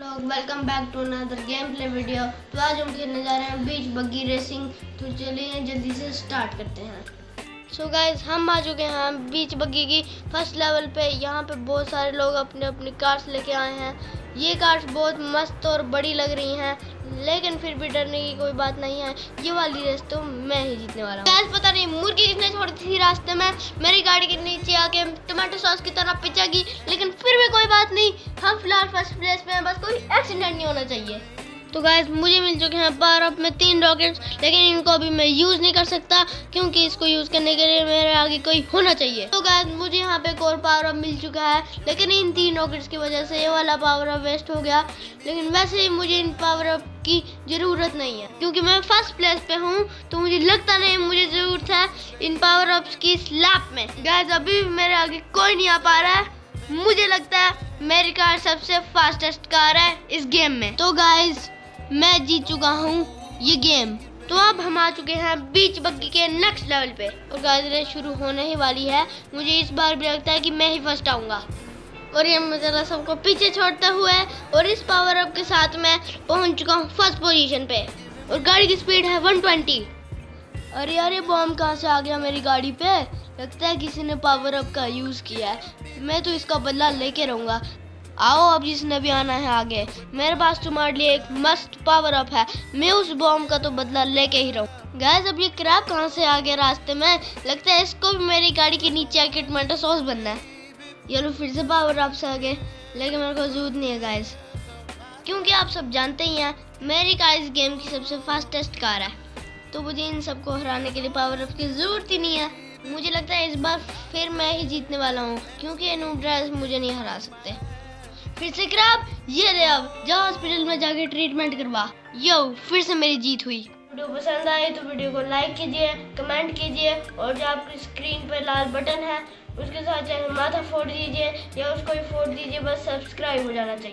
लोग welcome back to another game play video. तो आज हम खेलने जा रहे हैं बीच बग्गी रेसिंग। तो चलिए जल्दी से स्टार्ट करते हैं। सो गाइज हम आ चुके हैं बीच बग्गी की फर्स्ट लेवल पे। यहाँ पे बहुत सारे लोग अपने अपनी कार्स लेके आए हैं। ये कार्स बहुत मस्त और बड़ी लग रही हैं, लेकिन फिर भी डरने की कोई बात नहीं है। ये वाली रेस तो मैं ही जीतने वाला हूँ। गाइज पता नहीं मुर्गी किसने छोड़ी थी रास्ते में, मेरी गाड़ी के नीचे आके टमाटो सॉस की तरह पिचेगी, लेकिन फिर भी कोई बात नहीं, हम फिलहाल फर्स्ट प्लेस पे हैं। बस कोई एक्सीडेंट नहीं होना चाहिए। तो गाइस मुझे मिल चुके हैं पावर अप में 3 रॉकेट्स, लेकिन इनको अभी मैं यूज़ नहीं कर सकता क्योंकि इसको यूज़ करने के लिए मेरे आगे कोई होना चाहिए। तो गाइस मुझे यहाँ पे एक और पावर अप मिल चुका है, लेकिन इन 3 रॉकेट्स की वजह से ये वाला पावर अप वेस्ट हो गया। लेकिन वैसे ही मुझे इन पावर अप की ज़रूरत नहीं है क्योंकि मैं फर्स्ट प्लेस पे हूँ, तो मुझे लगता नहीं मुझे ज़रूरत है इन पावर अप्स की। स्लैप में गाइस अभी भी मेरे आगे कोई नहीं आ पा रहा है। मुझे लगता है मेरी कार सबसे फास्टेस्ट कार है इस गेम में। तो गाइस मैं जीत चुका हूँ ये गेम। तो अब हम आ चुके हैं बीच बग्गी के नेक्स्ट लेवल पे और गाइस रेस शुरू होने ही वाली है। मुझे इस बार भी लगता है कि मैं ही फर्स्ट आऊँगा। और ये मैं जरा सबको पीछे छोड़ते हुए और इस पावर अप के साथ मैं पहुँच चुका हूँ फर्स्ट पोजीशन पे। और गाड़ी की स्पीड है 120। अरे अरे बॉम्ब कहाँ से आ गया मेरी गाड़ी पे? लगता है किसी ने पावर अप का यूज़ किया है। मैं तो इसका बदला लेके रहूँगा। आओ अब जिसने भी आना है आगे, मेरे पास तुम्हारे लिए एक मस्त पावर अप है। मैं उस बॉम्ब का तो बदला लेके ही रहूँ। गाइस अब ये क्रैब कहाँ से आ गया रास्ते में? लगता है इसको भी मेरी गाड़ी के नीचे आके टमाटो सॉस बनना है। ये लो फिर से पावर अप से आ गए, लेकिन मेरे को जरूरत नहीं है गाइस, क्योंकि आप सब जानते ही हैं मेरी कार इस गेम की सबसे फास्टेस्ट कार है। तो मुझे इन सबको हराने के लिए पावर अप की ज़रूरत ही नहीं है। मुझे लगता है इस बार फिर मैं ही जीतने वाला हूँ क्योंकि नूब ड्राइवर्स मुझे नहीं हरा सकते। फिर से क्रैब, ये ले अब जा हॉस्पिटल में जाके ट्रीटमेंट करवा। यो फिर से मेरी जीत हुई। वीडियो पसंद आए तो वीडियो को लाइक कीजिए, कमेंट कीजिए और जो आपकी स्क्रीन पर लाल बटन है उसके साथ चाहे माथा फोड़ दीजिए या उसको ही फोड़ दीजिए, बस सब्सक्राइब हो जाना चाहिए।